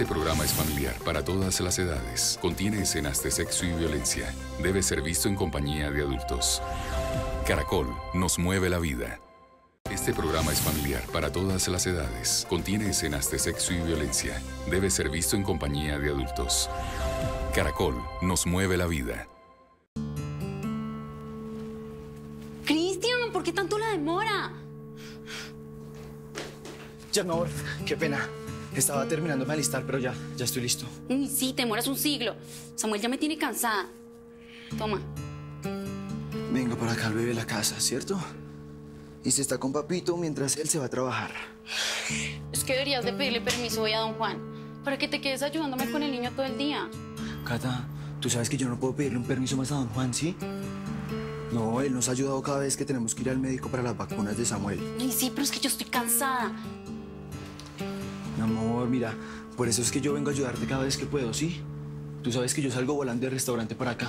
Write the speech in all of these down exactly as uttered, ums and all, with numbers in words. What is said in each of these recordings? Este programa es familiar para todas las edades. Contiene escenas de sexo y violencia. Debe ser visto en compañía de adultos. Caracol nos mueve la vida. Este programa es familiar para todas las edades. Contiene escenas de sexo y violencia. Debe ser visto en compañía de adultos. Caracol nos mueve la vida. Cristian, ¿por qué tanto la demora? Ya me voy. Qué pena. Estaba terminando de alistar, pero ya, ya estoy listo. Uy, sí, te demoras un siglo. Samuel ya me tiene cansada. Toma. Vengo para acá al bebé de la casa, ¿cierto? Y se está con papito mientras él se va a trabajar. Es que deberías de pedirle permiso hoy a don Juan para que te quedes ayudándome con el niño todo el día. Cata, tú sabes que yo no puedo pedirle un permiso más a don Juan, ¿sí? No, él nos ha ayudado cada vez que tenemos que ir al médico para las vacunas de Samuel. Ay, sí, pero es que yo estoy cansada. Mi amor, mira, por eso es que yo vengo a ayudarte cada vez que puedo, ¿sí? Tú sabes que yo salgo volando del restaurante para acá.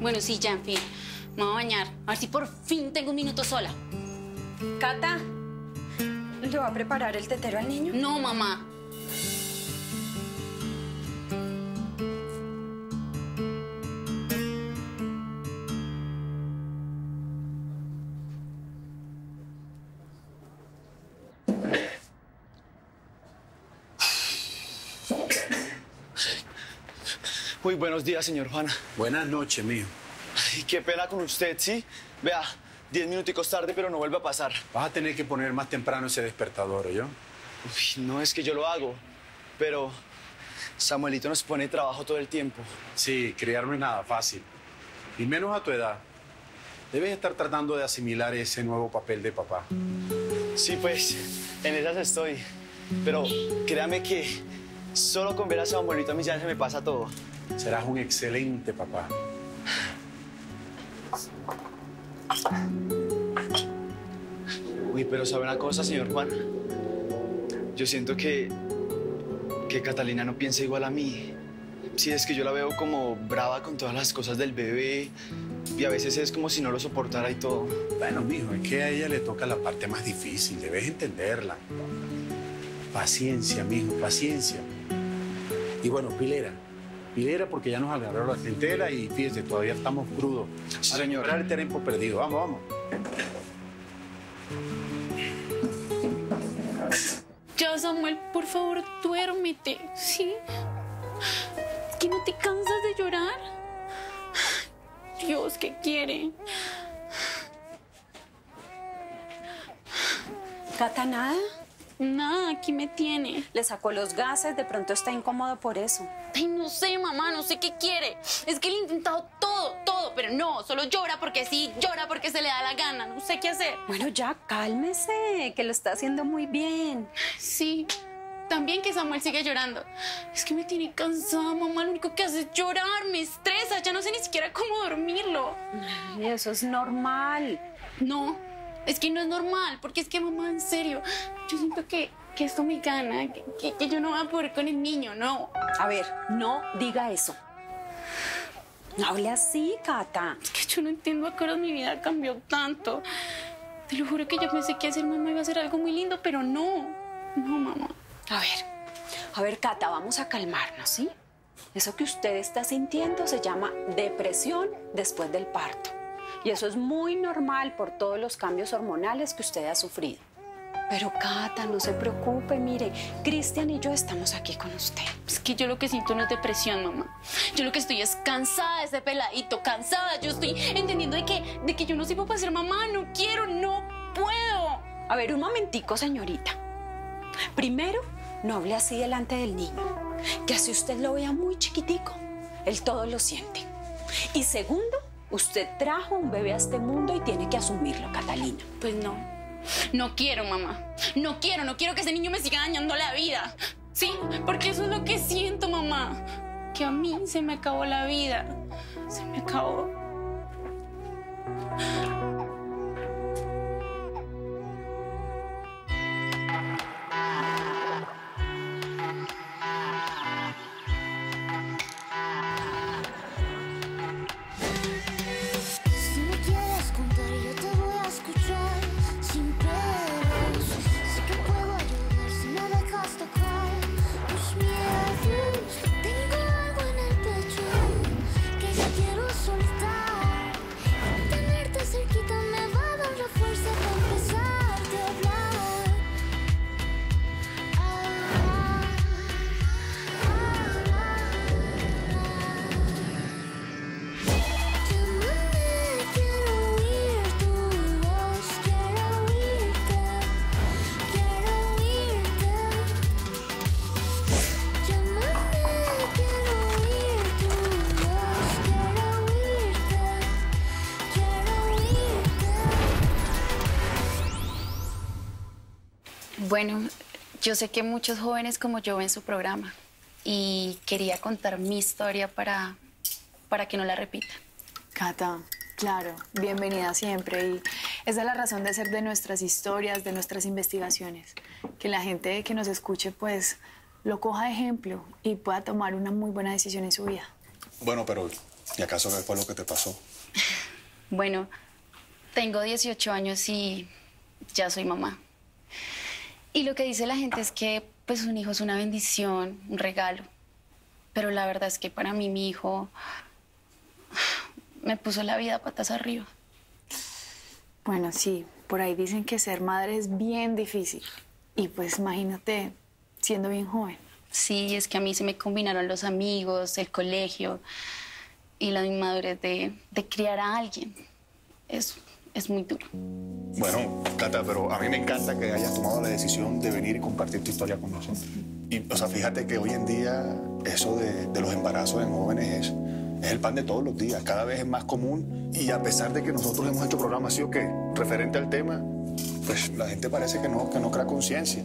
Bueno, sí, ya, en fin. Me voy a bañar. A ver si por fin tengo un minuto sola. Cata, ¿le va a preparar el tetero al niño? No, mamá. Muy buenos días, señor Juan. Buenas noches, mijo. Ay, qué pena con usted, ¿sí? Vea, diez minuticos tarde, pero no vuelve a pasar. Vas a tener que poner más temprano ese despertador, ¿oyó? Uy, no es que yo lo hago, pero Samuelito nos pone trabajo todo el tiempo. Sí, criar no es nada fácil, y menos a tu edad. Debes estar tratando de asimilar ese nuevo papel de papá. Sí, pues, en esas estoy. Pero créame que solo con ver a Samuelito a mí ya se me pasa todo. Serás un excelente papá. Uy, pero ¿sabe una cosa, señor Juan? Yo siento que... que Catalina no piensa igual a mí. Sí, es que yo la veo como brava con todas las cosas del bebé. Y a veces es como si no lo soportara y todo. Bueno, mijo, es que a ella le toca la parte más difícil. Debes entenderla. Paciencia, mijo, paciencia. Y bueno, Pilera. Pilera, porque ya nos agarraron la clientela y fíjese, todavía estamos crudos. Señor, era el tiempo perdido. Vamos, vamos. Ya, Samuel, por favor, duérmete, ¿sí? ¿Que no te cansas de llorar? Dios, ¿qué quiere? ¿Cata nada? Nada, aquí me tiene. Le sacó los gases, de pronto está incómodo por eso. Ay, no sé, mamá, no sé qué quiere. Es que le he intentado todo, todo, pero no, solo llora porque sí, llora porque se le da la gana, no sé qué hacer. Bueno, ya, cálmese, que lo está haciendo muy bien. Sí, también que Samuel sigue llorando. Es que me tiene cansada, mamá, lo único que hace es llorar, me estresa, ya no sé ni siquiera cómo dormirlo. Ay, eso es normal. No. Es que no es normal, porque es que, mamá, en serio, yo siento que, que esto me gana, que, que, que yo no voy a poder con el niño, no. A ver, no diga eso. No hable así, Cata. Es que yo no entiendo a qué hora mi vida cambió tanto. Te lo juro que yo pensé que hacer mamá iba a ser algo muy lindo, pero no. No, mamá. A ver, a ver, Cata, vamos a calmarnos, ¿sí? Eso que usted está sintiendo se llama depresión después del parto. Y eso es muy normal por todos los cambios hormonales que usted ha sufrido. Pero, Cata, no se preocupe, mire, Cristian y yo estamos aquí con usted. Es que yo lo que siento no es depresión, mamá. Yo lo que estoy es cansada de ese peladito, cansada. Yo estoy entendiendo de que, de que yo no sirvo para ser mamá, no quiero, no puedo. A ver, un momentico, señorita. Primero, no hable así delante del niño, que así usted lo vea muy chiquitico, él todo lo siente. Y segundo, usted trajo un bebé a este mundo y tiene que asumirlo, Catalina. Pues no, no quiero, mamá. No quiero, no quiero que ese niño me siga dañando la vida. ¿Sí? Porque eso es lo que siento, mamá. Que a mí se me acabó la vida. Se me acabó. Bueno, yo sé que muchos jóvenes como yo ven su programa y quería contar mi historia para, para que no la repita. Cata, claro, bienvenida siempre. Y esa es la razón de ser de nuestras historias, de nuestras investigaciones. Que la gente que nos escuche, pues, lo coja de ejemplo y pueda tomar una muy buena decisión en su vida. Bueno, pero ¿y acaso qué fue lo que te pasó? Bueno, tengo dieciocho años y ya soy mamá. Y lo que dice la gente es que pues un hijo es una bendición, un regalo. Pero la verdad es que para mí mi hijo me puso la vida patas arriba. Bueno, sí, por ahí dicen que ser madre es bien difícil. Y pues imagínate siendo bien joven. Sí, es que a mí se me combinaron los amigos, el colegio y la inmadurez de, de criar a alguien. Es, es muy duro. Bueno, Cata, pero a mí me encanta que hayas tomado la decisión de venir y compartir tu historia con nosotros. Y, o sea, fíjate que hoy en día eso de, de los embarazos en jóvenes es, es el pan de todos los días. Cada vez es más común. Y a pesar de que nosotros hemos hecho programas, ¿sí o qué?, referente al tema, pues la gente parece que no, que no crea conciencia.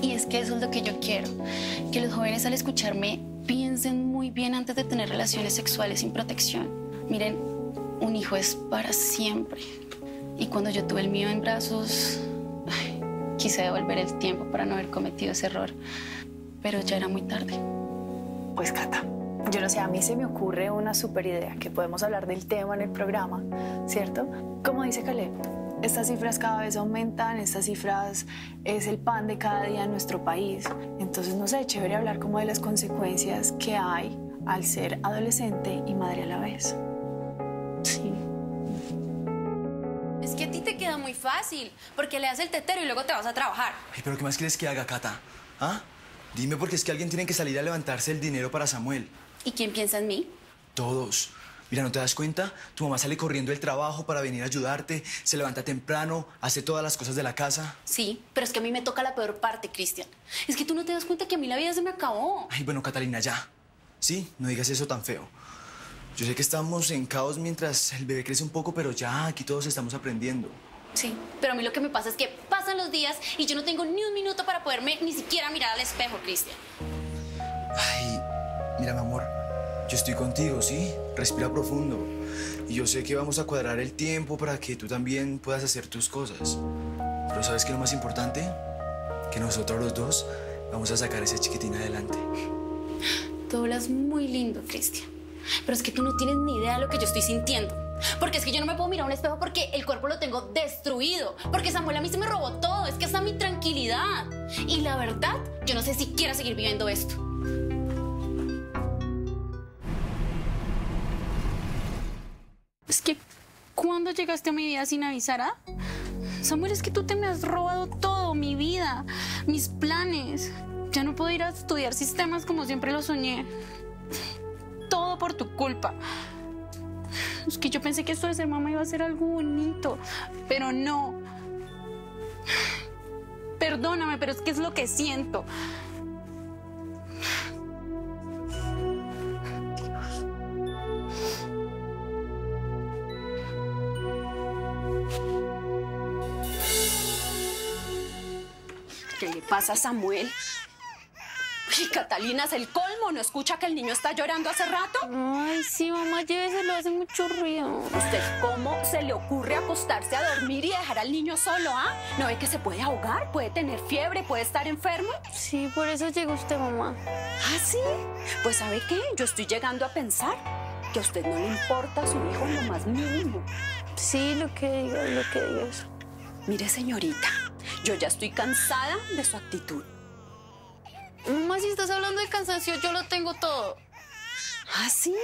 Y es que eso es lo que yo quiero. Que los jóvenes al escucharme piensen muy bien antes de tener relaciones sexuales sin protección. Miren, un hijo es para siempre. Y cuando yo tuve el mío en brazos, ay, quise devolver el tiempo para no haber cometido ese error. Pero ya era muy tarde. Pues Cata, yo no sé, a mí se me ocurre una súper idea, que podemos hablar del tema en el programa, ¿cierto? Como dice Caleb, estas cifras cada vez aumentan, estas cifras es el pan de cada día en nuestro país. Entonces, no sé, chévere hablar como de las consecuencias que hay al ser adolescente y madre a la vez. Sí. Es que a ti te queda muy fácil, porque le das el tetero y luego te vas a trabajar. Ay, pero ¿qué más quieres que haga, Cata? ¿Ah? Dime, porque es que alguien tiene que salir a levantarse el dinero para Samuel. ¿Y quién piensa en mí? Todos. Mira, ¿no te das cuenta? Tu mamá sale corriendo del trabajo para venir a ayudarte, se levanta temprano, hace todas las cosas de la casa. Sí, pero es que a mí me toca la peor parte, Cristian. Es que tú no te das cuenta que a mí la vida se me acabó. Ay, bueno, Catalina, ya. Sí, no digas eso tan feo. Yo sé que estamos en caos mientras el bebé crece un poco, pero ya, aquí todos estamos aprendiendo. Sí, pero a mí lo que me pasa es que pasan los días y yo no tengo ni un minuto para poderme ni siquiera mirar al espejo, Cristian. Ay, mira, mi amor. Yo estoy contigo, ¿sí? Respira profundo. Y yo sé que vamos a cuadrar el tiempo para que tú también puedas hacer tus cosas. Pero ¿sabes qué es lo más importante? Que nosotros los dos vamos a sacar a ese chiquitín adelante. Tú hablas muy lindo, Cristian. Pero es que tú no tienes ni idea de lo que yo estoy sintiendo. Porque es que yo no me puedo mirar a un espejo porque el cuerpo lo tengo destruido. Porque Samuel a mí se me robó todo. Es que está mi tranquilidad. Y la verdad, yo no sé si quiero seguir viviendo esto. Es que, ¿cuándo llegaste a mi vida sin avisar, ah? Samuel, es que tú te me has robado todo, mi vida, mis planes. Ya no puedo ir a estudiar sistemas como siempre lo soñé. Todo por tu culpa. Es que yo pensé que esto de ser mamá iba a ser algo bonito, pero no. Perdóname, pero es que es lo que siento. ¿Qué le pasa a Samuel? Y Catalina, es el colmo, ¿no escucha que el niño está llorando hace rato? Ay, sí, mamá, lléveselo, hace mucho ruido. ¿Usted cómo se le ocurre acostarse a dormir y dejar al niño solo, ah? ¿No ve que se puede ahogar, puede tener fiebre, puede estar enfermo? Sí, por eso llegó usted, mamá. ¿Ah, sí? Pues, ¿sabe qué? Yo estoy llegando a pensar que a usted no le importa a su hijo en lo más mínimo. Sí, lo que digo es lo que digo. Mire, señorita, yo ya estoy cansada de su actitud. Mamá, si estás hablando de cansancio, yo lo tengo todo. ¿Ah, sí?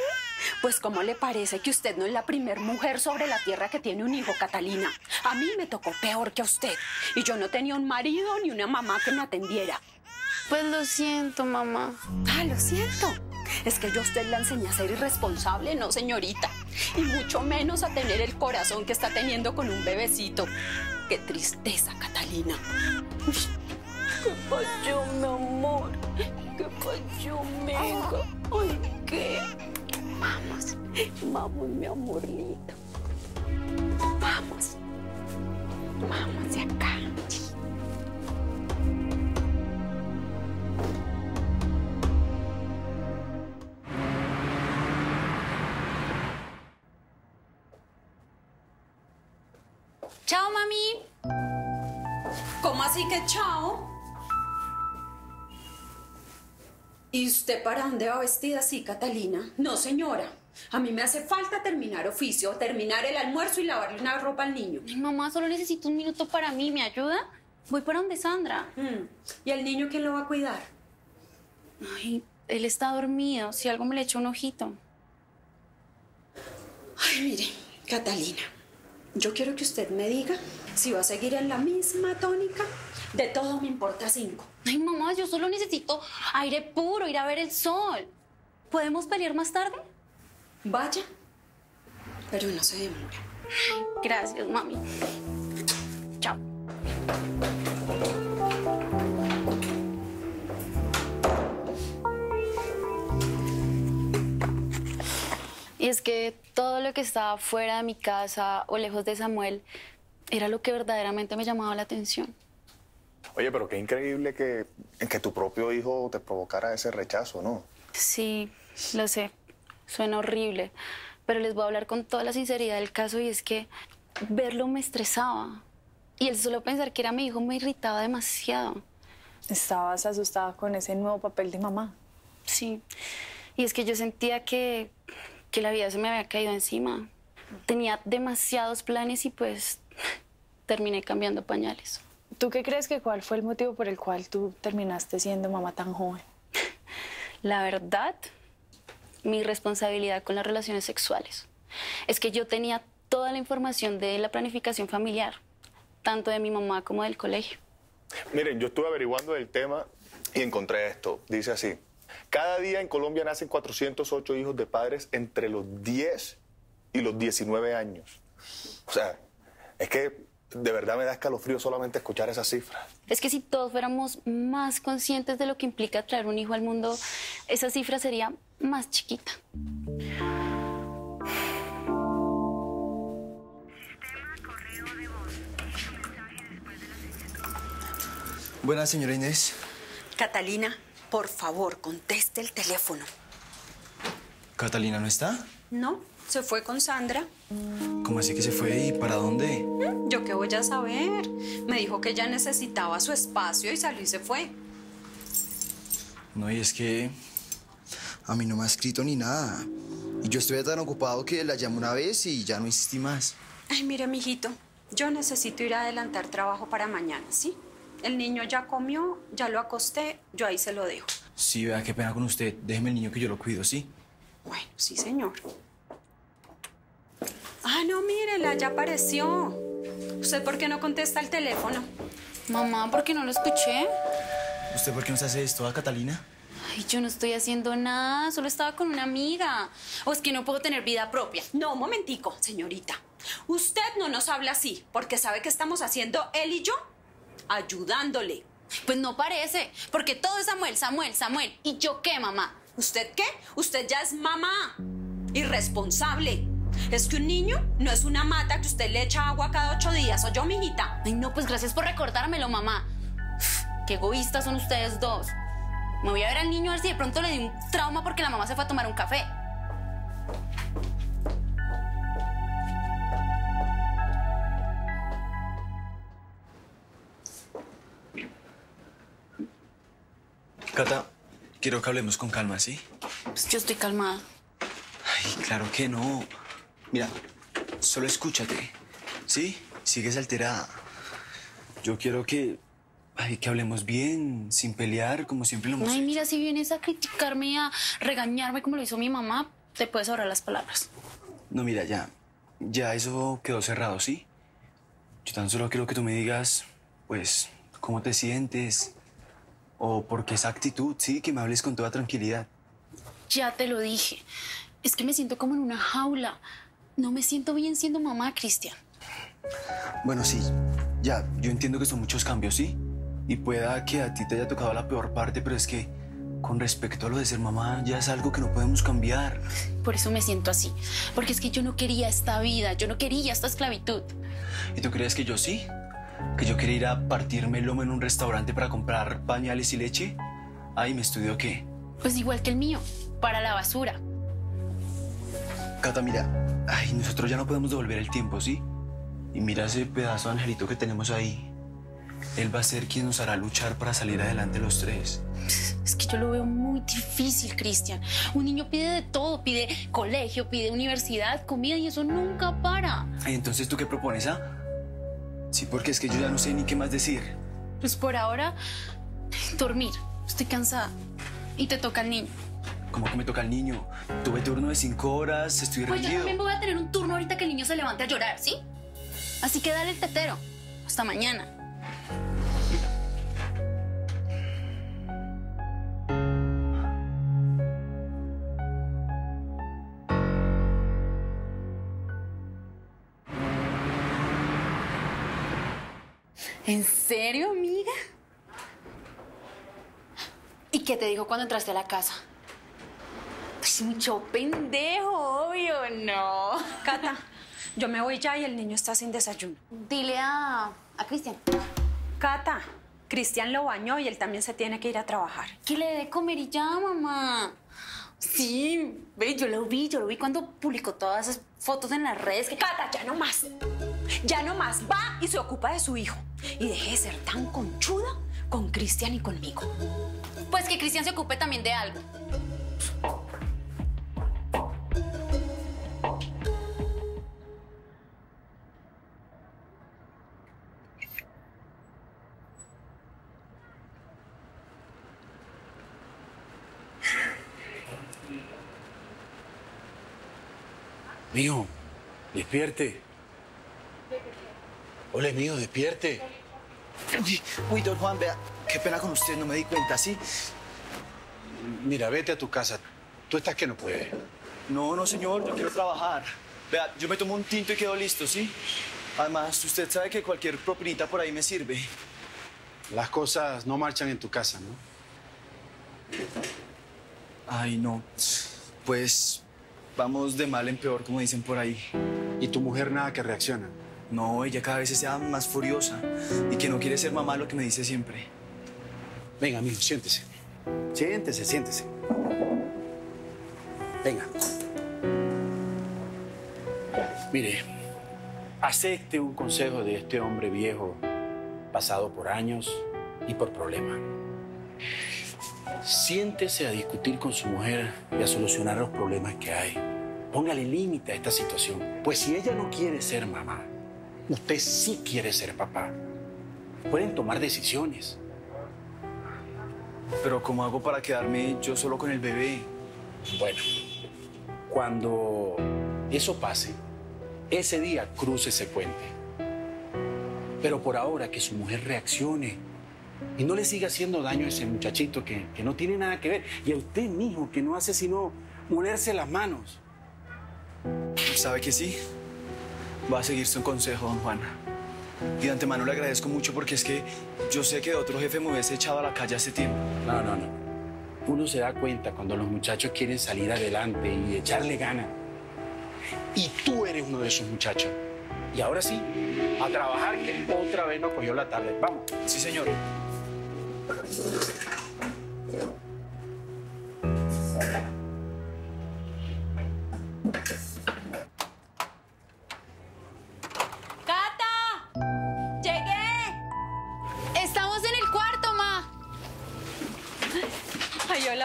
Pues, ¿cómo le parece que usted no es la primer mujer sobre la tierra que tiene un hijo, Catalina? A mí me tocó peor que a usted. Y yo no tenía un marido ni una mamá que me atendiera. Pues lo siento, mamá. Ah, lo siento. Es que yo a usted la enseñé a ser irresponsable, ¿no, señorita? Y mucho menos a tener el corazón que está teniendo con un bebecito. ¡Qué tristeza, Catalina! ¿Qué pasó, mi amor? ¿Qué pasó, mi hija? Ay, ¿qué? Vamos, vamos, mi amorito. Vamos. Vamos de acá. Chao, mami. ¿Cómo así que chao? ¿Y usted para dónde va vestida así, Catalina? No, señora. A mí me hace falta terminar oficio, terminar el almuerzo y lavarle una ropa al niño. Ay, mamá, solo necesito un minuto para mí. ¿Me ayuda? Voy para donde Sandra. Mm. ¿Y al niño quién lo va a cuidar? Ay, él está dormido. Si algo me le echa un ojito. Ay, mire, Catalina, yo quiero que usted me diga si va a seguir en la misma tónica. De todo me importa cinco. Ay, mamá, yo solo necesito aire puro, ir a ver el sol. ¿Podemos pelear más tarde? Vaya, pero no se demora. Ay, gracias, mami. Chao. Y es que todo lo que estaba fuera de mi casa o lejos de Samuel era lo que verdaderamente me llamaba la atención. Oye, pero qué increíble que, que tu propio hijo te provocara ese rechazo, ¿no? Sí, lo sé. Suena horrible, pero les voy a hablar con toda la sinceridad del caso y es que verlo me estresaba. Y el solo pensar que era mi hijo me irritaba demasiado. ¿Estabas asustada con ese nuevo papel de mamá? Sí, y es que yo sentía que... que la vida se me había caído encima. Tenía demasiados planes y pues terminé cambiando pañales. ¿Tú qué crees que cuál fue el motivo por el cual tú terminaste siendo mamá tan joven? La verdad, mi responsabilidad con las relaciones sexuales. Es que yo tenía toda la información de la planificación familiar, tanto de mi mamá como del colegio. Miren, yo estuve averiguando el tema y encontré esto. Dice así. Cada día en Colombia nacen cuatrocientos ocho hijos de padres entre los diez y los diecinueve años. O sea, es que de verdad me da escalofrío solamente escuchar esas cifras. Es que si todos fuéramos más conscientes de lo que implica traer un hijo al mundo, esa cifra sería más chiquita. Buenas, señora Inés. Catalina. Por favor, conteste el teléfono. ¿Catalina no está? No, se fue con Sandra. ¿Cómo así que se fue y para dónde? Yo qué voy a saber. Me dijo que ella necesitaba su espacio y salió y se fue. No, y es que a mí no me ha escrito ni nada. Y yo estuve tan ocupado que la llamé una vez y ya no insistí más. Ay, mire, mijito, yo necesito ir a adelantar trabajo para mañana, ¿sí? El niño ya comió, ya lo acosté, yo ahí se lo dejo. Sí, vea, qué pena con usted. Déjeme el niño que yo lo cuido, ¿sí? Bueno, sí, señor. Ah, no, mírela, ya apareció. ¿Usted por qué no contesta el teléfono? Mamá, ¿por qué no lo escuché? ¿Usted por qué nos hace esto a Catalina? Ay, yo no estoy haciendo nada, solo estaba con una amiga. O es que no puedo tener vida propia. No, un momentico, señorita. Usted no nos habla así, porque sabe que estamos haciendo él y yo. Ayudándole. Pues no parece, porque todo es Samuel, Samuel, Samuel. ¿Y yo qué, mamá? ¿Usted qué? Usted ya es mamá. Irresponsable. Es que un niño no es una mata que usted le echa agua cada ocho días, ¿oyó, mijita? Ay, no, pues gracias por recordármelo, mamá. Uf, qué egoístas son ustedes dos. Me voy a ver al niño a ver si de pronto le di un trauma porque la mamá se fue a tomar un café. Cata, quiero que hablemos con calma, ¿sí? Pues yo estoy calmada. Ay, claro que no. Mira, solo escúchate, ¿sí? Sigues alterada. Yo quiero que... Ay, que hablemos bien, sin pelear, como siempre lo hemos hecho. Ay, mira, si vienes a criticarme, a regañarme como lo hizo mi mamá, te puedes ahorrar las palabras. No, mira, ya. Ya eso quedó cerrado, ¿sí? Yo tan solo quiero que tú me digas, pues, cómo te sientes... O porque esa actitud, sí, que me hables con toda tranquilidad. Ya te lo dije. Es que me siento como en una jaula. No me siento bien siendo mamá, Cristian. Bueno, sí. Ya, yo entiendo que son muchos cambios, ¿sí? Y pueda que a ti te haya tocado la peor parte, pero es que con respecto a lo de ser mamá, ya es algo que no podemos cambiar. Por eso me siento así. Porque es que yo no quería esta vida. Yo no quería esta esclavitud. ¿Y tú crees que yo sí? Que yo quería ir a partirme el lomo en un restaurante para comprar pañales y leche. Ay, ¿me estudió qué? Pues igual que el mío, para la basura. Cata, mira, ay, nosotros ya no podemos devolver el tiempo, ¿sí? Y mira ese pedazo de angelito que tenemos ahí. Él va a ser quien nos hará luchar para salir adelante los tres. Es que yo lo veo muy difícil, Cristian. Un niño pide de todo, pide colegio, pide universidad, comida, y eso nunca para. Entonces, ¿tú qué propones, ah? Sí, porque es que yo ya no sé ni qué más decir. Pues por ahora, dormir. Estoy cansada. Y te toca el niño. ¿Cómo que me toca el niño? Tuve turno de cinco horas, estoy rendido. Pues yo también voy a tener un turno ahorita que el niño se levante a llorar, ¿sí? Así que dale el tetero. Hasta mañana. ¿En serio, amiga? ¿Y qué te dijo cuando entraste a la casa? Pues mucho pendejo, obvio, no. Cata, yo me voy ya y el niño está sin desayuno. Dile a, a Cristian. Cata, Cristian lo bañó y él también se tiene que ir a trabajar. Que le dé comer y ya, mamá. Sí, ve, yo lo vi, yo lo vi cuando publicó todas esas fotos en las redes. Que... Cata, ya no más. Ya no más va y se ocupa de su hijo. Y deje de ser tan conchuda con Cristian y conmigo. Pues que Cristian se ocupe también de algo. Mijo, despierte. Hola, mijo, despierte. Uy, don Juan, vea, qué pena con usted, no me di cuenta, ¿sí? Mira, vete a tu casa. Tú estás que no puedes. No, no, señor, yo quiero trabajar. Vea, yo me tomo un tinto y quedo listo, ¿sí? Además, usted sabe que cualquier propinita por ahí me sirve. Las cosas no marchan en tu casa, ¿no? Ay, no. Pues vamos de mal en peor, como dicen por ahí. ¿Y tu mujer nada que reacciona? No, ella cada vez se da más furiosa y que no quiere ser mamá, lo que me dice siempre. Venga, amigo, siéntese. Siéntese, siéntese. Venga. Mire, acepte un consejo de este hombre viejo, pasado por años y por problemas. Siéntese a discutir con su mujer y a solucionar los problemas que hay. Póngale límite a esta situación, pues si ella no quiere ser mamá, usted sí quiere ser papá. Pueden tomar decisiones. Pero ¿cómo hago para quedarme yo solo con el bebé? Bueno, cuando eso pase, ese día cruce ese puente. Pero por ahora que su mujer reaccione y no le siga haciendo daño a ese muchachito que, que no tiene nada que ver. Y a usted mismo que no hace sino molerse las manos. ¿Sabe que sí? Va a seguir su consejo, don Juan. Y de antemano le agradezco mucho porque es que yo sé que otro jefe me hubiese echado a la calle hace tiempo. No, no, no. Uno se da cuenta cuando los muchachos quieren salir adelante y echarle ganas. Y tú eres uno de esos muchachos. Y ahora sí, a trabajar, que otra vez nos cogió la tarde. Vamos. Sí, señor.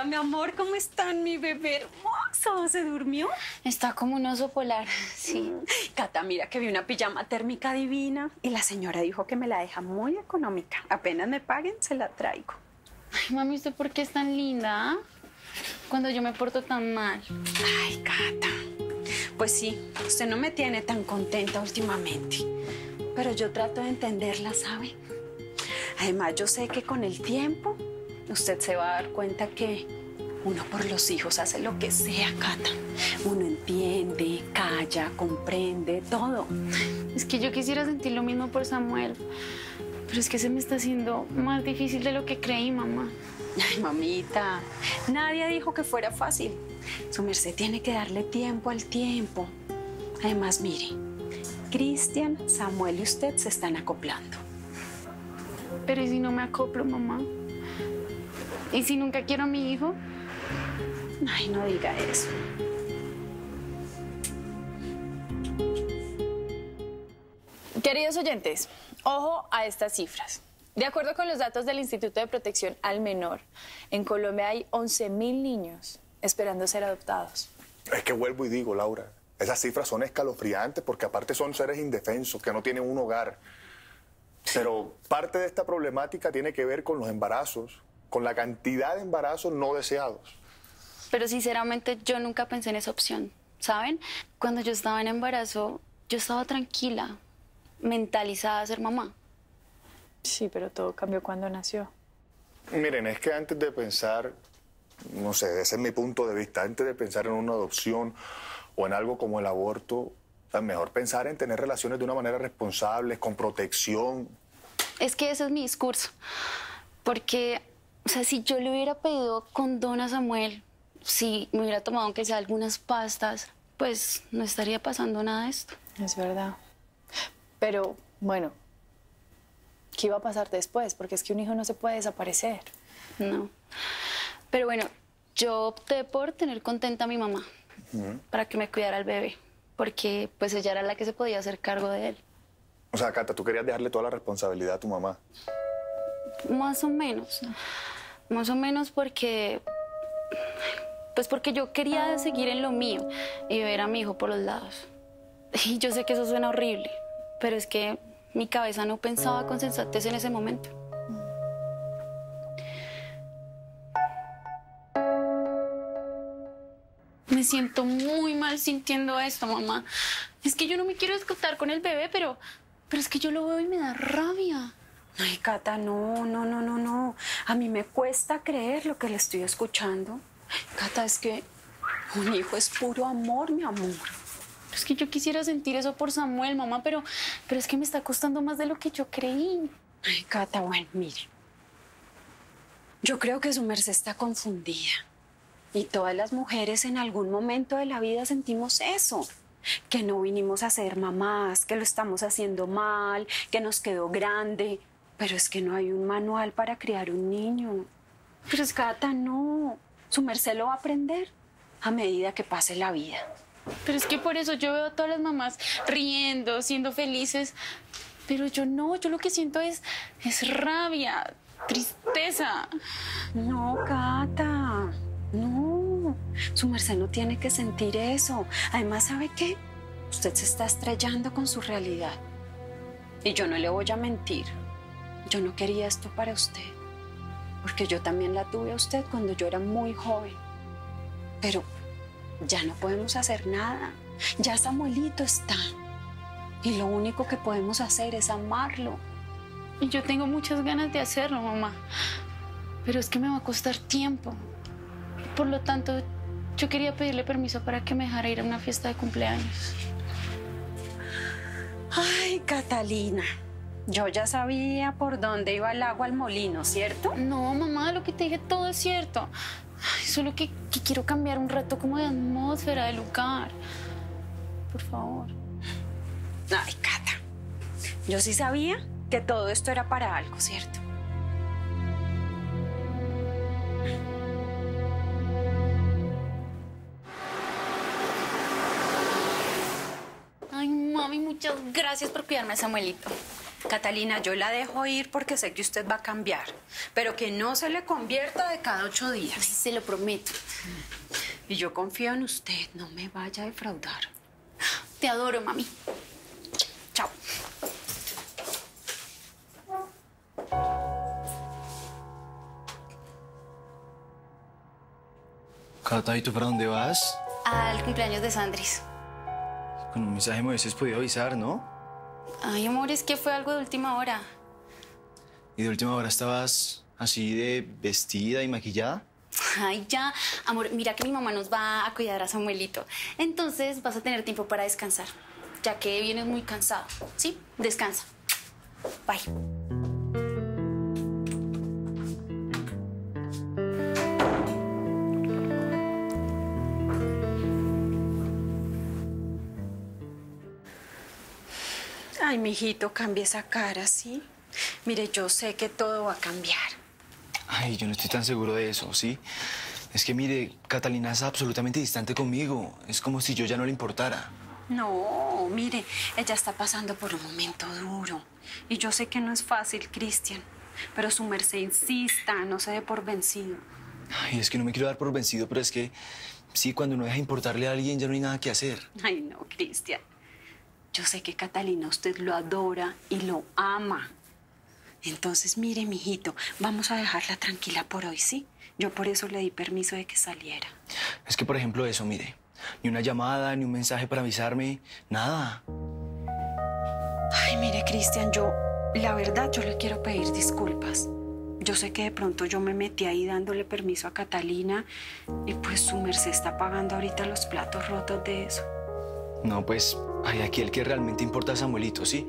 Mi amor, ¿cómo están? Mi bebé hermoso, ¿se durmió? Está como un oso polar, sí. Cata, mira que vi una pijama térmica divina y la señora dijo que me la deja muy económica. Apenas me paguen, se la traigo. Ay, mami, ¿usted por qué es tan linda? ¿Eh? Cuando yo me porto tan mal. Ay, Cata, pues sí, usted no me tiene tan contenta últimamente, pero yo trato de entenderla, ¿sabe? Además, yo sé que con el tiempo usted se va a dar cuenta que uno por los hijos hace lo que sea, Cata. Uno entiende, calla, comprende, todo. Es que yo quisiera sentir lo mismo por Samuel, pero es que se me está haciendo más difícil de lo que creí, mamá. Ay, mamita, nadie dijo que fuera fácil. Su merced tiene que darle tiempo al tiempo. Además, mire, Cristian, Samuel y usted se están acoplando. Pero ¿y si no me acoplo, mamá? ¿Y si nunca quiero a mi hijo? Ay, no diga eso. Queridos oyentes, ojo a estas cifras. De acuerdo con los datos del Instituto de Protección al Menor, en Colombia hay once mil niños esperando ser adoptados. Es que vuelvo y digo, Laura, esas cifras son escalofriantes porque aparte son seres indefensos que no tienen un hogar. Pero parte de esta problemática tiene que ver con los embarazos, con la cantidad de embarazos no deseados. Pero sinceramente yo nunca pensé en esa opción, ¿saben? Cuando yo estaba en embarazo, yo estaba tranquila, mentalizada a ser mamá. Sí, pero todo cambió cuando nació. Miren, es que antes de pensar, no sé, ese es mi punto de vista, antes de pensar en una adopción o en algo como el aborto, es mejor pensar en tener relaciones de una manera responsable, con protección. Es que ese es mi discurso, porque, o sea, si yo le hubiera pedido condón a Samuel, si me hubiera tomado aunque sea algunas pastas, pues no estaría pasando nada de esto. Es verdad. Pero, bueno, ¿qué iba a pasar después? Porque es que un hijo no se puede desaparecer. No. Pero bueno, yo opté por tener contenta a mi mamá, uh-huh, para que me cuidara al bebé, porque pues ella era la que se podía hacer cargo de él. O sea, Cata, ¿tú querías dejarle toda la responsabilidad a tu mamá? Más o menos. Más o menos porque... Pues porque yo quería seguir en lo mío y ver a mi hijo por los lados. Y yo sé que eso suena horrible, pero es que mi cabeza no pensaba con sensatez en ese momento. Me siento muy mal sintiendo esto, mamá. Es que yo no me quiero escotar con el bebé, pero, pero es que yo lo veo y me da rabia. Ay, Cata, no, no, no, no, no. A mí me cuesta creer lo que le estoy escuchando. Cata, es que un hijo es puro amor, mi amor. Es que yo quisiera sentir eso por Samuel, mamá, pero, pero es que me está costando más de lo que yo creí. Ay, Cata, bueno, mire. Yo creo que su merced está confundida. Y todas las mujeres en algún momento de la vida sentimos eso. Que no vinimos a ser mamás, que lo estamos haciendo mal, que nos quedó grande. Pero es que no hay un manual para criar un niño. Pero es Cata, no. Su merced lo va a aprender a medida que pase la vida. Pero es que por eso yo veo a todas las mamás riendo, siendo felices. Pero yo no, yo lo que siento es, es rabia, tristeza. No, Cata, no. Su merced no tiene que sentir eso. Además, ¿sabe qué? Usted se está estrellando con su realidad. Y yo no le voy a mentir. Yo no quería esto para usted. Porque yo también la tuve a usted cuando yo era muy joven. Pero ya no podemos hacer nada. Ya Samuelito está. Y lo único que podemos hacer es amarlo. Y yo tengo muchas ganas de hacerlo, mamá. Pero es que me va a costar tiempo. Por lo tanto, yo quería pedirle permiso para que me dejara ir a una fiesta de cumpleaños. Ay, Catalina. Yo ya sabía por dónde iba el agua al molino, ¿cierto? No, mamá, lo que te dije todo es cierto. Ay, solo que, que quiero cambiar un rato como de atmósfera, de lugar. Por favor. Ay, Cata. Yo sí sabía que todo esto era para algo, ¿cierto? Ay, mami, muchas gracias por cuidarme a Samuelito. Catalina, yo la dejo ir porque sé que usted va a cambiar, pero que no se le convierta de cada ocho días. Sí, se lo prometo. Y yo confío en usted, no me vaya a defraudar. Te adoro, mami. Chao. Cata, ¿y tú para dónde vas? Al cumpleaños de Sandris. Con un mensaje me hubieses podido avisar, ¿no? Ay, amor, es que fue algo de última hora. ¿Y de última hora estabas así de vestida y maquillada? Ay, ya. Amor, mira que mi mamá nos va a cuidar a Samuelito. Entonces vas a tener tiempo para descansar, ya que vienes muy cansado. ¿Sí? Descansa. Bye. Ay, mijito, cambie esa cara, ¿sí? Mire, yo sé que todo va a cambiar. Ay, yo no estoy tan seguro de eso, ¿sí? Es que, mire, Catalina es absolutamente distante conmigo. Es como si yo ya no le importara. No, mire, ella está pasando por un momento duro. Y yo sé que no es fácil, Cristian, pero su merced insista, no se dé por vencido. Ay, es que no me quiero dar por vencido, pero es que sí, cuando uno deja importarle a alguien ya no hay nada que hacer. Ay, no, Cristian. Yo sé que Catalina usted lo adora y lo ama. Entonces, mire, mijito, vamos a dejarla tranquila por hoy, ¿sí? Yo por eso le di permiso de que saliera. Es que, por ejemplo, eso, mire. Ni una llamada, ni un mensaje para avisarme, nada. Ay, mire, Cristian, yo, la verdad, yo le quiero pedir disculpas. Yo sé que de pronto yo me metí ahí dándole permiso a Catalina y pues su merced está pagando ahorita los platos rotos de eso. No, pues, hay aquí el que realmente importa a Samuelito, ¿sí?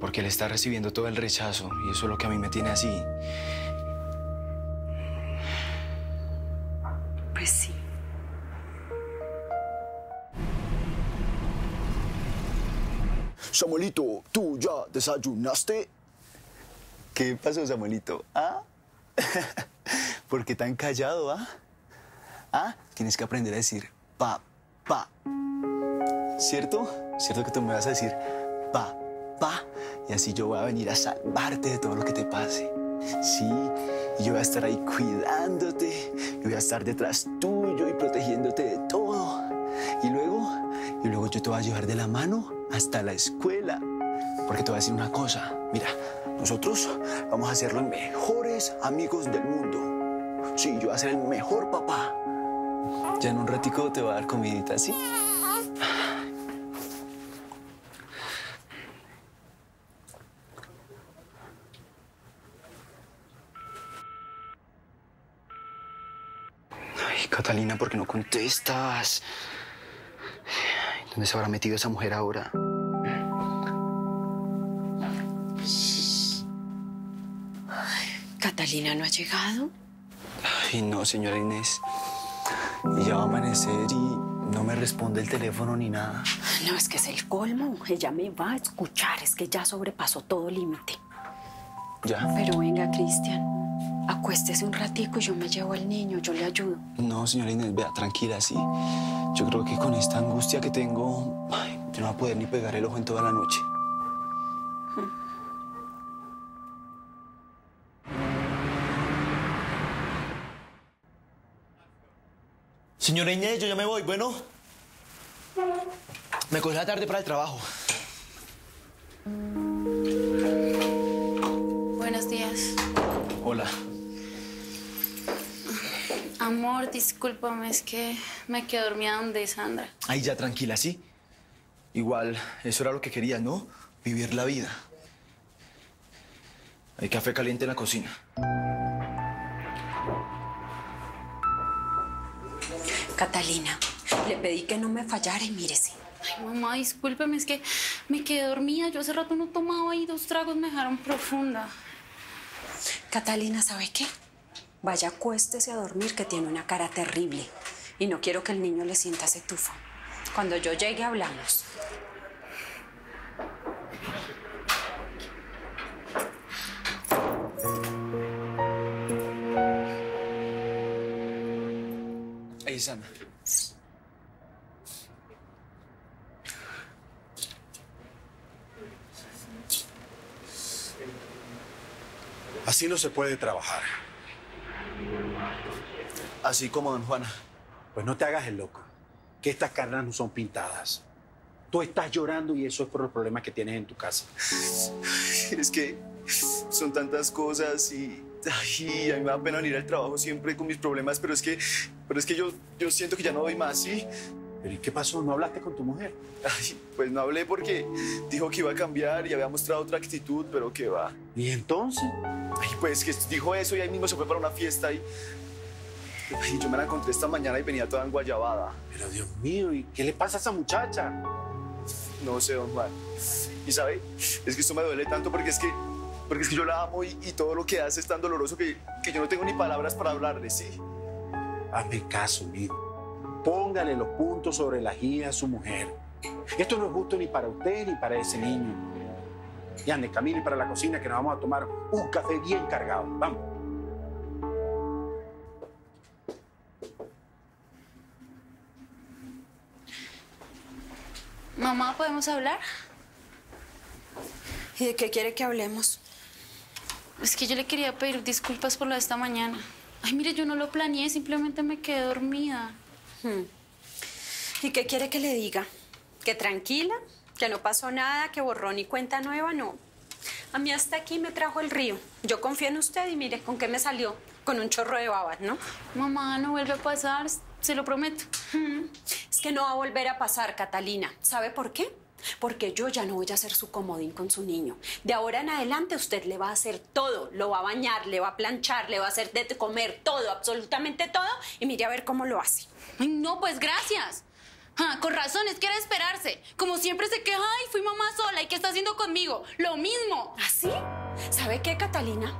Porque él está recibiendo todo el rechazo y eso es lo que a mí me tiene así. Pues sí. Samuelito, ¿tú ya desayunaste? ¿Qué pasó, Samuelito? ¿Ah? ¿Por qué tan callado, ah? ¿Ah? Tienes que aprender a decir pa, pa. ¿Cierto? ¿Cierto que tú me vas a decir pa, pa? Y así yo voy a venir a salvarte de todo lo que te pase. Sí, y yo voy a estar ahí cuidándote, yo voy a estar detrás tuyo y protegiéndote de todo. Y luego, y luego yo te voy a llevar de la mano hasta la escuela. Porque te voy a decir una cosa, mira, nosotros vamos a ser los mejores amigos del mundo. Sí, yo voy a ser el mejor papá. Ya en un ratico te voy a dar comidita, ¿sí? Catalina, ¿por qué no contestas? ¿Dónde se habrá metido esa mujer ahora? ¿Catalina no ha llegado? Ay, no, señora Inés. Ya va a amanecer y no me responde el teléfono ni nada. No, es que es el colmo. Ella me va a escuchar. Es que ya sobrepasó todo límite. ¿Ya? Pero venga, Cristian. Acuéstese un ratico y yo me llevo al niño, yo le ayudo. No, señora Inés, vea, tranquila, sí. Yo creo que con esta angustia que tengo, ay, yo no voy a poder ni pegar el ojo en toda la noche. Señora Inés, yo ya me voy, ¿bueno? Me coge la tarde para el trabajo. Buenos días. Hola. Amor, discúlpame, es que me quedé dormida donde Sandra. Ay, ya, tranquila, ¿sí? Igual, eso era lo que querías, ¿no? Vivir la vida. Hay café caliente en la cocina. Catalina, le pedí que no me fallara y mírese. Ay, mamá, discúlpame, es que me quedé dormida. Yo hace rato no tomaba y dos tragos me dejaron profunda. Catalina, ¿sabe qué? Vaya, acuéstese a dormir, que tiene una cara terrible. Y no quiero que el niño le sienta ese tufo. Cuando yo llegue, hablamos. Hey, Sam. Así no se puede trabajar. Así como, don Juana. Pues no te hagas el loco, que estas caras no son pintadas. Tú estás llorando y eso es por los problemas que tienes en tu casa. Es que son tantas cosas y... Ay, a mí me da pena venir al trabajo siempre con mis problemas, pero es que, pero es que yo, yo siento que ya no doy más, ¿sí? ¿Pero y qué pasó? ¿No hablaste con tu mujer? Ay, pues no hablé porque dijo que iba a cambiar y había mostrado otra actitud, pero qué va. ¿Y entonces? Ay, pues que dijo eso y ahí mismo se fue para una fiesta y... Ay, yo me la encontré esta mañana y venía toda enguayabada. Pero Dios mío, ¿y qué le pasa a esa muchacha? No sé, don Juan. Y sabe, es que esto me duele tanto porque es que, porque es que yo la amo y, y todo lo que hace es tan doloroso que, que yo no tengo ni palabras para hablarle, ¿sí? Hazme caso, mijo. Póngale los puntos sobre las i a su mujer. Esto no es justo ni para usted ni para ese niño. Y ande, camine para la cocina que nos vamos a tomar un café bien cargado. Vamos. Mamá, ¿podemos hablar? ¿Y de qué quiere que hablemos? Es que yo le quería pedir disculpas por lo de esta mañana. Ay, mire, yo no lo planeé, simplemente me quedé dormida. ¿Y qué quiere que le diga? ¿Que tranquila? ¿Que no pasó nada? ¿Que borrón y cuenta nueva? No. A mí hasta aquí me trajo el río. Yo confío en usted y mire, ¿con qué me salió? Con un chorro de babas, ¿no? Mamá, no vuelve a pasar, se lo prometo. Es que no va a volver a pasar, Catalina. ¿Sabe por qué? Porque yo ya no voy a hacer su comodín con su niño. De ahora en adelante usted le va a hacer todo. Lo va a bañar, le va a planchar, le va a hacer de comer, todo, absolutamente todo. Y mire a ver cómo lo hace. Ay, no, pues gracias. Ah, con razón, es que era esperarse. Como siempre se queja, ay, fui mamá sola, ¿y qué está haciendo conmigo? Lo mismo. ¿Ah, sí? ¿Sabe qué, Catalina?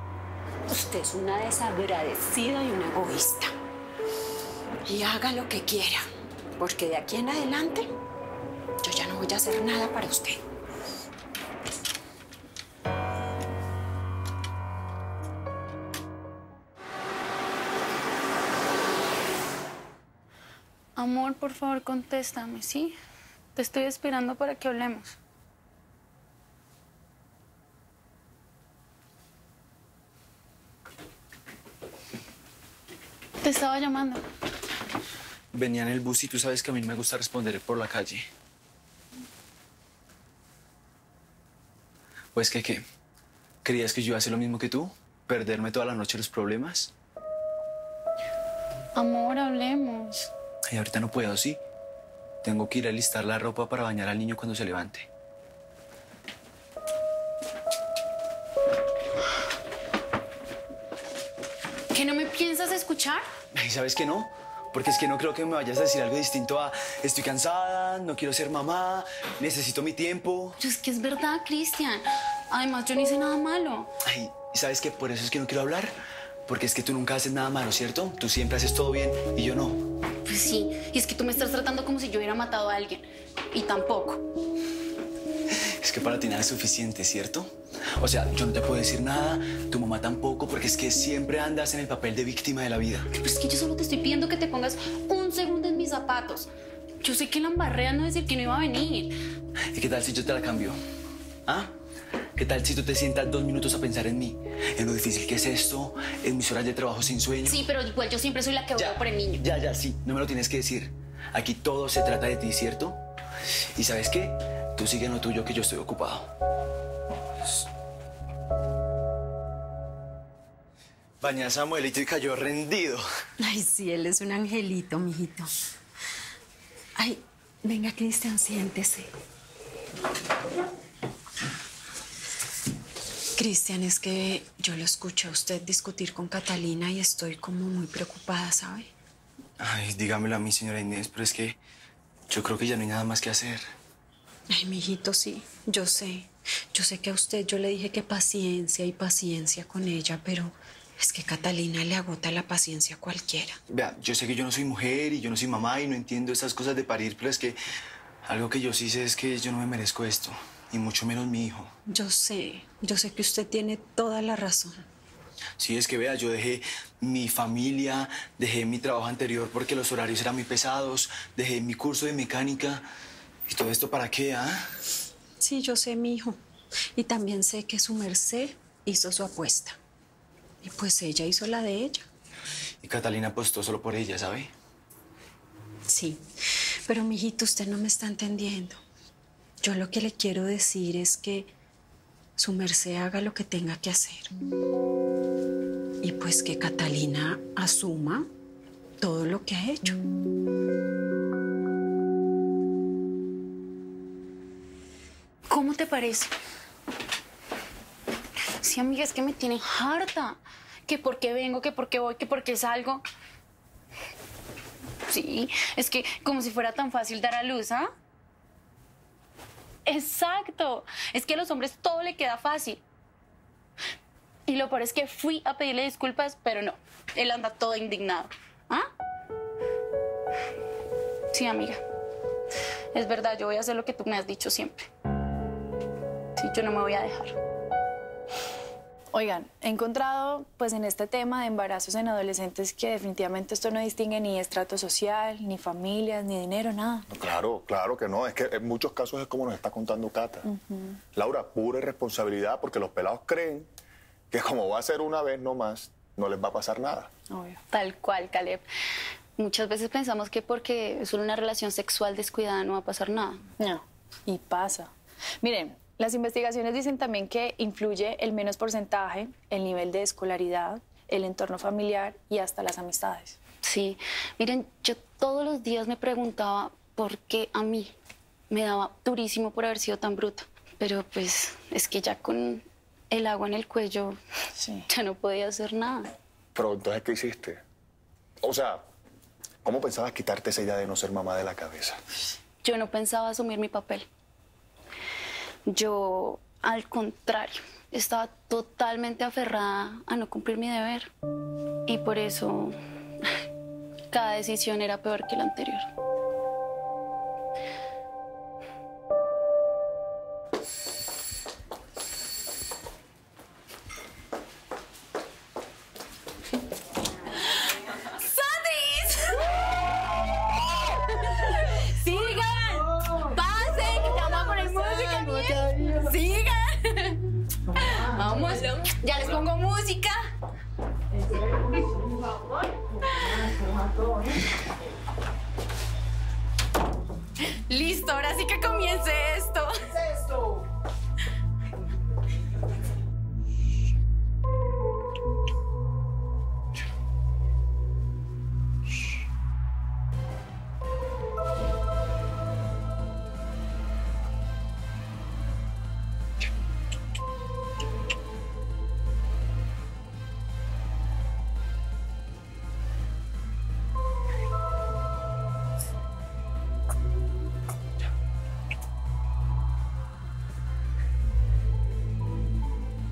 Usted es una desagradecida y una egoísta. Y haga lo que quiera, porque de aquí en adelante... yo ya no voy a hacer nada para usted. Amor, por favor, contéstame, ¿sí? Te estoy esperando para que hablemos. Te estaba llamando. Venía en el bus y tú sabes que a mí me gusta responder por la calle. Pues que, ¿qué? ¿Creías que yo iba a hacer lo mismo que tú? ¿Perderme toda la noche los problemas? Amor, hablemos. Y ahorita no puedo, ¿sí? Tengo que ir a alistar la ropa para bañar al niño cuando se levante. ¿Que no me piensas escuchar? ¿Y sabes que no? Porque es que no creo que me vayas a decir algo distinto a estoy cansada, no quiero ser mamá, necesito mi tiempo. Pero es que es verdad, Cristian. Además, yo no hice nada malo. Ay, ¿y sabes qué? Por eso es que no quiero hablar. Porque es que tú nunca haces nada malo, ¿cierto? Tú siempre haces todo bien y yo no. Pues sí, y es que tú me estás tratando como si yo hubiera matado a alguien. Y tampoco. Es que para ti nada es suficiente, ¿cierto? O sea, yo no te puedo decir nada, tu mamá tampoco, porque es que siempre andas en el papel de víctima de la vida. Pero es que yo solo te estoy pidiendo que te pongas un segundo en mis zapatos. Yo sé que la embarré a no decir que no iba a venir. ¿Y qué tal si yo te la cambio? ¿Ah? ¿Qué tal si tú te sientas dos minutos a pensar en mí? En lo difícil que es esto, en mis horas de trabajo sin sueño. Sí, pero igual yo siempre soy la que aboga por el niño. Ya, ya, sí, no me lo tienes que decir. Aquí todo se trata de ti, ¿cierto? ¿Y sabes qué? Tú sigue en lo tuyo que yo estoy ocupado. Bañé a Samuelito y cayó rendido. Ay, sí, él es un angelito, mijito. Ay, venga, Cristian, siéntese. Cristian, es que yo lo escuché a usted discutir con Catalina y estoy como muy preocupada, ¿sabe? Ay, dígamelo a mí, señora Inés, pero es que yo creo que ya no hay nada más que hacer. Ay, mijito, sí, yo sé. Yo sé que a usted yo le dije que paciencia y paciencia con ella, pero es que Catalina le agota la paciencia a cualquiera. Vea, yo sé que yo no soy mujer y yo no soy mamá y no entiendo esas cosas de parir, pero es que algo que yo sí sé es que yo no me merezco esto, y mucho menos mi hijo. Yo sé, yo sé que usted tiene toda la razón. Sí, es que vea, yo dejé mi familia, dejé mi trabajo anterior porque los horarios eran muy pesados, dejé mi curso de mecánica. ¿Y todo esto para qué, ah? Sí, yo sé, mi hijo. Y también sé que su merced hizo su apuesta. Y pues ella hizo la de ella. Y Catalina apostó solo por ella, ¿sabe? Sí, pero mijito, usted no me está entendiendo. Yo lo que le quiero decir es que su merced haga lo que tenga que hacer. Y pues que Catalina asuma todo lo que ha hecho. ¿Cómo te parece? Sí, amiga, es que me tiene harta. Que por qué vengo, que por qué voy, que por qué salgo. Sí, es que como si fuera tan fácil dar a luz, ¿ah? Exacto. Es que a los hombres todo le queda fácil. Y lo peor es que fui a pedirle disculpas, pero no. Él anda todo indignado. ¿Ah? Sí, amiga. Es verdad, yo voy a hacer lo que tú me has dicho siempre. Sí, yo no me voy a dejar. Oigan, he encontrado pues en este tema de embarazos en adolescentes que definitivamente esto no distingue ni estrato social, ni familias, ni dinero, nada. Claro, claro que no. Es que en muchos casos es como nos está contando Cata. Uh-huh. Laura, pura irresponsabilidad porque los pelados creen que como va a ser una vez nomás, no les va a pasar nada. Obvio. Tal cual, Caleb. Muchas veces pensamos que porque es una relación sexual descuidada no va a pasar nada. No, y pasa. Miren, las investigaciones dicen también que influye el menos porcentaje, el nivel de escolaridad, el entorno familiar y hasta las amistades. Sí, miren, yo todos los días me preguntaba por qué a mí me daba durísimo por haber sido tan bruta. Pero pues es que ya con el agua en el cuello sí, ya no podía hacer nada. Pero entonces, ¿qué hiciste? O sea, ¿cómo pensabas quitarte esa idea de no ser mamá de la cabeza? Yo no pensaba asumir mi papel. Yo, al contrario, estaba totalmente aferrada a no cumplir mi deber. Y por eso, cada decisión era peor que la anterior. Ya les pongo música. Listo, ahora sí que comience esto. ¿Qué es esto?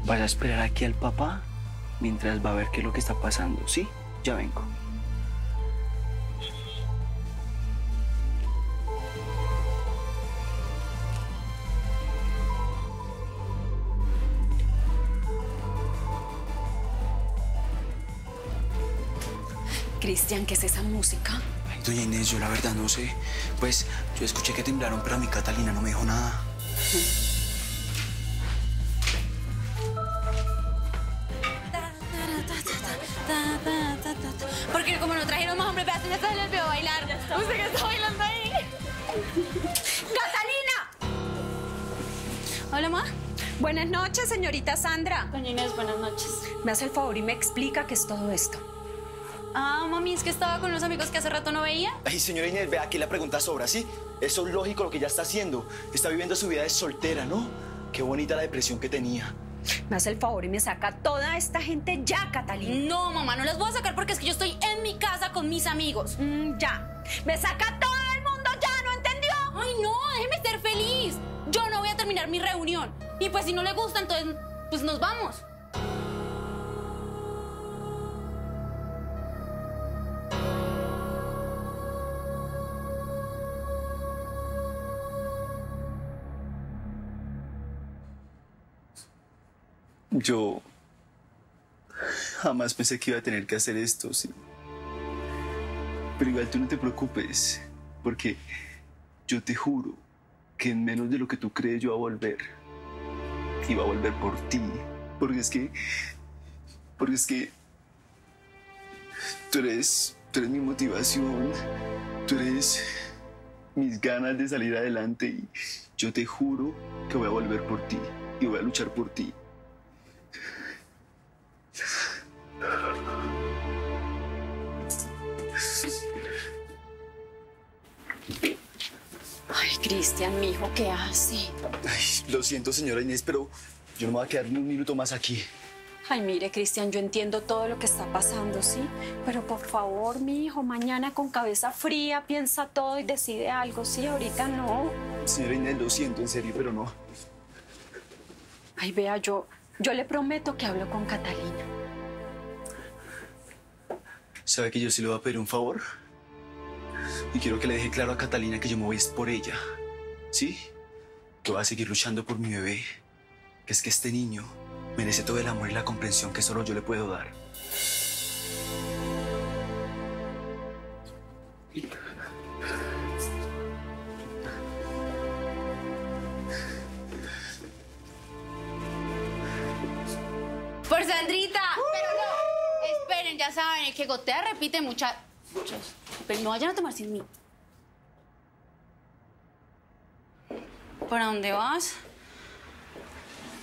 Vas a esperar aquí al papá mientras va a ver qué es lo que está pasando, ¿sí? Ya vengo. Cristian, ¿qué es esa música? Ay, doña Inés, yo la verdad no sé. Pues yo escuché que temblaron, pero a mi Catalina no me dijo nada. ¿Sí? Porque como no trajeron más hombres, Beatriz hasta se les veo bailar. ¿Usted qué está bailando ahí? ¡Catalina! Hola, ma. Buenas noches, señorita Sandra. Doña Inés, buenas noches. Me hace el favor y me explica qué es todo esto. Ah, mami, es que estaba con unos amigos que hace rato no veía. Ay, señora Inés, vea, aquí la pregunta sobra, ¿sí? Eso es lógico lo que ya está haciendo. Está viviendo su vida de soltera, ¿no? Qué bonita la depresión que tenía. Me hace el favor y me saca toda esta gente ya, Catalina. No, mamá, no las voy a sacar porque es que yo estoy en mi casa con mis amigos. Mm, ya. Me saca todo el mundo ya, ¿no entendió? Ay, no, déjeme ser feliz. Yo no voy a terminar mi reunión. Y pues si no le gusta, entonces, pues nos vamos. Yo jamás pensé que iba a tener que hacer esto, ¿sí? Pero igual tú no te preocupes, porque yo te juro que en menos de lo que tú crees yo voy a volver. Y voy a volver por ti, porque es que... Porque es que... Tú eres, tú eres mi motivación, tú eres mis ganas de salir adelante y yo te juro que voy a volver por ti y voy a luchar por ti. Ay, Cristian, mi hijo, ¿qué hace? Ay, lo siento, señora Inés, pero yo no me voy a quedar ni un minuto más aquí. Ay, mire, Cristian, yo entiendo todo lo que está pasando, ¿sí? Pero por favor, mi hijo, mañana con cabeza fría piensa todo y decide algo, ¿sí? Ahorita no. Señora Inés, lo siento, en serio, pero no. Ay, vea, yo... Yo le prometo que hablo con Catalina. ¿Sabe que yo sí le voy a pedir un favor? Y quiero que le deje claro a Catalina que yo me voy es por ella. ¿Sí? Que voy a seguir luchando por mi bebé. Que es que este niño Merece todo el amor y la comprensión que solo yo le puedo dar. ¡Por Sandrita! ¡Uh! Pero no, esperen, ya saben, el que gotea repite muchas... Muchas. Pero no vayan a tomar sin mí. ¿Para dónde vas?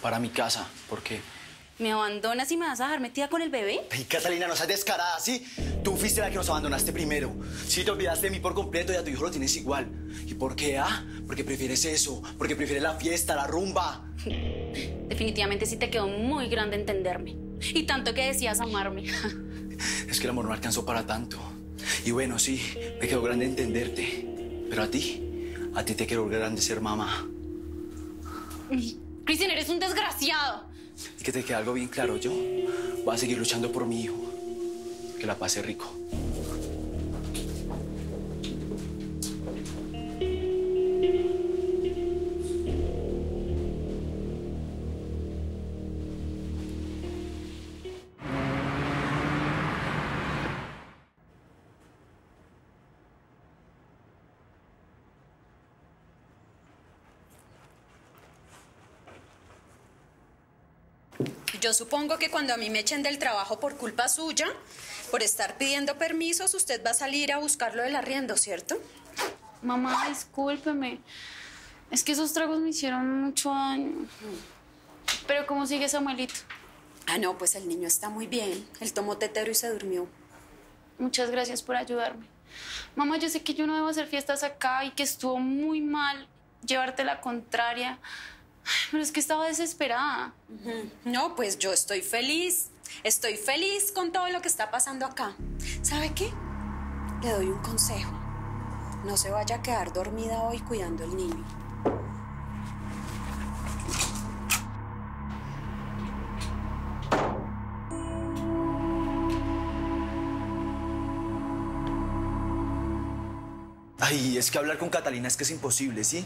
Para mi casa. ¿Por qué? ¿Me abandonas y me vas a dejar metida con el bebé? Ay, Catalina, no seas descarada, ¿sí? Tú fuiste la que nos abandonaste primero. Sí, te olvidaste de mí por completo y a tu hijo lo tienes igual. ¿Y por qué, ah? Porque prefieres eso, porque prefieres la fiesta, la rumba. Definitivamente sí te quedó muy grande entenderme. Y tanto que decías amarme. Es que el amor no alcanzó para tanto. Y bueno, sí, me quedó grande entenderte. Pero a ti, a ti te quedó grande ser mamá. Cristian, eres un desgraciado. Y que te quede algo bien claro, yo voy a seguir luchando por mi hijo. Que la pase rico. Yo supongo que cuando a mí me echen del trabajo por culpa suya, por estar pidiendo permisos, usted va a salir a buscarlo del arriendo, ¿cierto? Mamá, discúlpeme. Es que esos tragos me hicieron mucho daño. Pero ¿cómo sigue Samuelito? Ah, no, pues el niño está muy bien. Él tomó tetero y se durmió. Muchas gracias por ayudarme. Mamá, yo sé que yo no debo hacer fiestas acá y que estuvo muy mal llevarte la contraria. Pero es que estaba desesperada. No, pues yo estoy feliz. Estoy feliz con todo lo que está pasando acá. ¿Sabe qué? Le doy un consejo. No se vaya a quedar dormida hoy cuidando al niño. Ay, es que hablar con Catalina es que es imposible, ¿sí?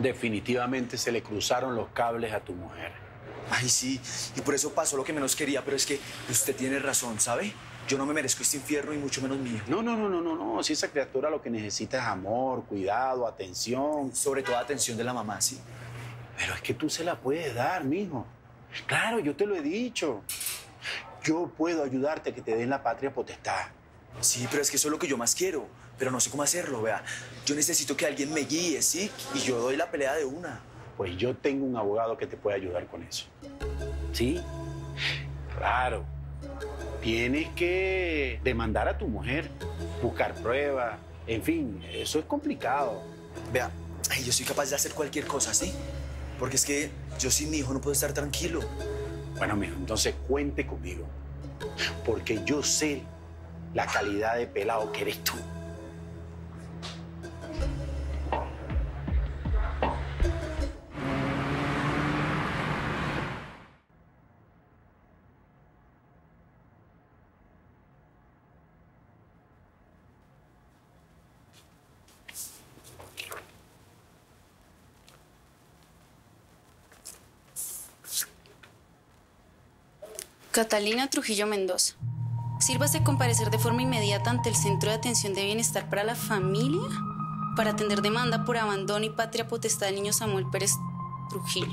Definitivamente se le cruzaron los cables a tu mujer. Ay, sí, y por eso pasó lo que menos quería, pero es que usted tiene razón, ¿sabe? Yo no me merezco este infierno y mucho menos mío. No, no, no, no, no, no. Si esa criatura lo que necesita es amor, cuidado, atención. Sobre todo atención de la mamá, sí. Pero es que tú se la puedes dar, mijo. Claro, yo te lo he dicho. Yo puedo ayudarte a que te den la patria potestad. Sí, pero es que eso es lo que yo más quiero. Pero no sé cómo hacerlo, vea. Yo necesito que alguien me guíe, ¿sí? Y yo doy la pelea de una. Pues yo tengo un abogado que te puede ayudar con eso. ¿Sí? Claro. Tienes que demandar a tu mujer, buscar pruebas, en fin, eso es complicado. Vea, ay, yo soy capaz de hacer cualquier cosa, ¿sí? Porque es que yo sin mi hijo no puedo estar tranquilo. Bueno, mijo, entonces cuente conmigo. Porque yo sé la calidad de pelado que eres tú. Catalina Trujillo Mendoza. Sírvase comparecer de forma inmediata ante el Centro de Atención de Bienestar para la Familia para atender demanda por abandono y patria potestad del niño Samuel Pérez Trujillo.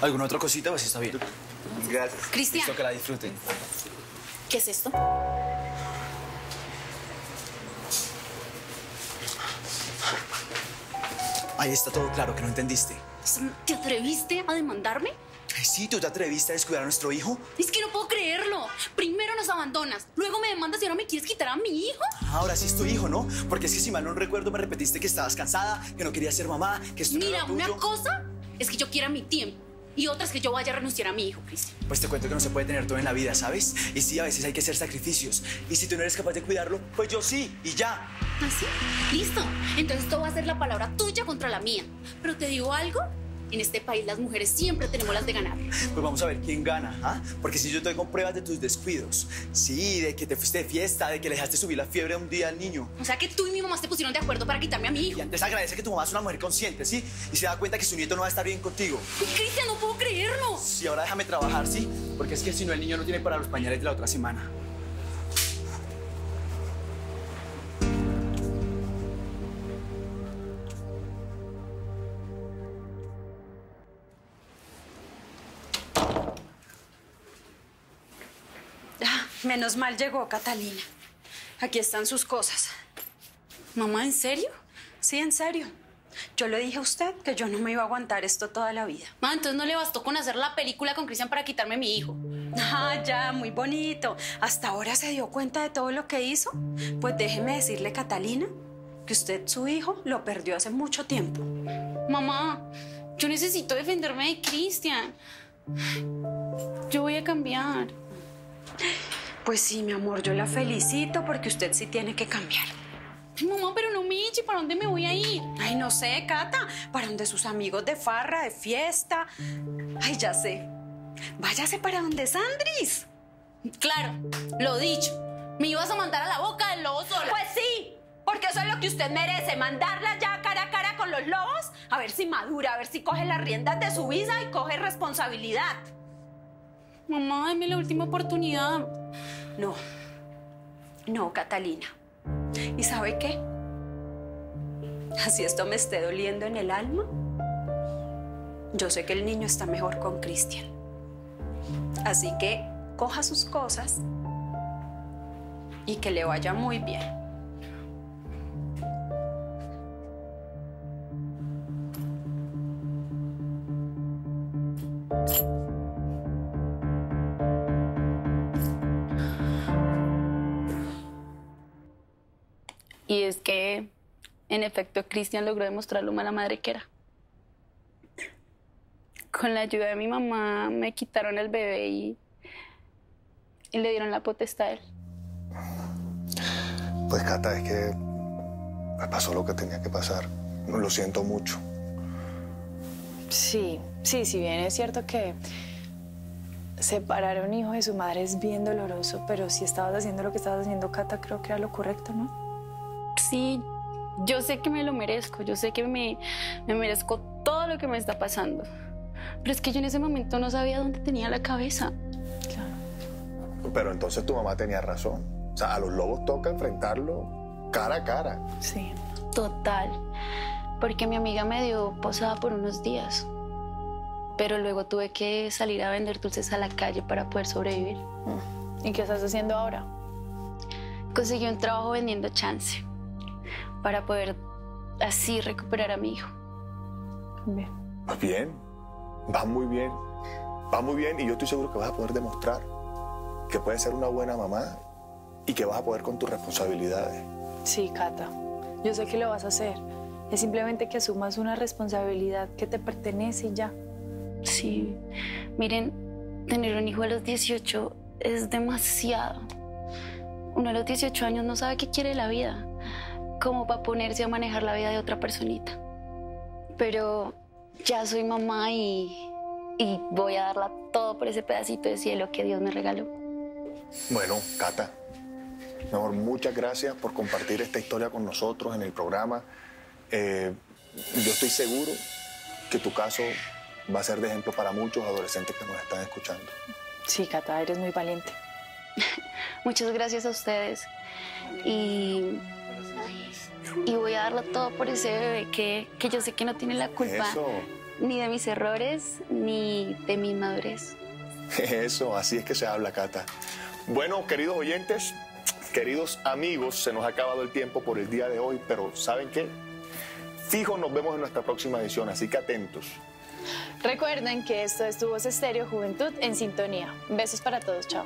¿Alguna otra cosita? Pues está bien. Gracias. Cristian. Listo, que la disfruten. ¿Qué es esto? Ahí está todo claro, que no entendiste. ¿Te atreviste a demandarme? Sí, tú te atreviste a descuidar a nuestro hijo. Es que no puedo creerlo. Primero nos abandonas, luego me demandas y ahora me quieres quitar a mi hijo. Ahora sí es tu hijo, ¿no? Porque es que si mal no recuerdo me repetiste que estabas cansada, que no querías ser mamá, que esto no era tuyo. Mira, una cosa es que yo quiera mi tiempo y otra es que yo vaya a renunciar a mi hijo, Cristian. Pues te cuento que no se puede tener todo en la vida, ¿sabes? Y sí, a veces hay que hacer sacrificios. Y si tú no eres capaz de cuidarlo, pues yo sí y ya. ¿Así? Listo. Entonces esto va a ser la palabra tuya contra la mía. Pero te digo algo, En este país las mujeres siempre tenemos las de ganar. Pues vamos a ver quién gana, ¿ah? Porque si yo tengo pruebas de tus descuidos, sí, de que te fuiste de fiesta, de que le dejaste subir la fiebre un día al niño. O sea que tú y mi mamá se pusieron de acuerdo para quitarme a mi hijo. Y antes agradece que tu mamá es una mujer consciente, ¿sí? Y se da cuenta que su nieto no va a estar bien contigo. Cristian, no puedo creerlo. Sí, ahora déjame trabajar, ¿sí? Porque es que si no, el niño no tiene para los pañales de la otra semana. Menos mal llegó Catalina. Aquí están sus cosas. Mamá, ¿en serio? Sí, en serio. Yo le dije a usted que yo no me iba a aguantar esto toda la vida. Ma, entonces no le bastó con hacer la película con Cristian para quitarme a mi hijo. Ah, ya, muy bonito. ¿Hasta ahora se dio cuenta de todo lo que hizo? Pues déjeme decirle, Catalina, que usted, su hijo, lo perdió hace mucho tiempo. Mamá, yo necesito defenderme de Cristian. Yo voy a cambiar. Pues sí, mi amor, yo la felicito porque usted sí tiene que cambiar. Mamá, pero no me eche, ¿para dónde me voy a ir? Ay, no sé, Cata, para donde sus amigos de farra, de fiesta. Ay, ya sé, váyase para donde Sandris. Claro, lo dicho, me ibas a mandar a la boca del lobo sola. Pues sí, porque eso es lo que usted merece, mandarla ya cara a cara con los lobos, a ver si madura, a ver si coge las riendas de su vida y coge responsabilidad. Mamá, dame la última oportunidad. No, no, Catalina. ¿Y sabe qué? Así esto me esté doliendo en el alma, yo sé que el niño está mejor con Cristian. Así que coja sus cosas y que le vaya muy bien. Y es que, en efecto, Cristian logró demostrar lo mala madre que era. Con la ayuda de mi mamá, me quitaron el bebé y, y le dieron la potestad a él. Pues, Cata, es que me pasó lo que tenía que pasar. Lo siento mucho. Sí, sí, si bien es cierto que separar a un hijo de su madre es bien doloroso, pero si estabas haciendo lo que estabas haciendo, Cata, creo que era lo correcto, ¿no? Sí, yo sé que me lo merezco, yo sé que me, me merezco todo lo que me está pasando. Pero es que yo en ese momento no sabía dónde tenía la cabeza. Claro. Pero entonces tu mamá tenía razón. O sea, a los lobos toca enfrentarlo cara a cara. Sí, total. Porque mi amiga me dio posada por unos días. Pero luego tuve que salir a vender dulces a la calle para poder sobrevivir. ¿Y qué estás haciendo ahora? Conseguí un trabajo vendiendo chance, para poder así recuperar a mi hijo. Bien. Pues bien, va muy bien, va muy bien y yo estoy seguro que vas a poder demostrar que puedes ser una buena mamá y que vas a poder con tus responsabilidades. Sí, Cata, yo sé que lo vas a hacer. Es simplemente que asumas una responsabilidad que te pertenece y ya. Sí, miren, tener un hijo a los dieciocho es demasiado. Uno a los dieciocho años no sabe qué quiere de la vida, como para ponerse a manejar la vida de otra personita. Pero ya soy mamá y, y voy a darla todo por ese pedacito de cielo que Dios me regaló. Bueno, Cata, mi amor, muchas gracias por compartir esta historia con nosotros en el programa. Eh, yo estoy seguro que tu caso va a ser de ejemplo para muchos adolescentes que nos están escuchando. Sí, Cata, eres muy valiente. Muchas gracias a ustedes. Y... Y voy a darlo todo por ese bebé que, que yo sé que no tiene la culpa. Eso. Ni de mis errores, ni de mi madurez. Eso, así es que se habla, Cata. Bueno, queridos oyentes, queridos amigos, se nos ha acabado el tiempo por el día de hoy, pero ¿saben qué? Fijo, nos vemos en nuestra próxima edición, así que atentos. Recuerden que esto es Tu Voz Estéreo, Juventud en Sintonía. Besos para todos, chao.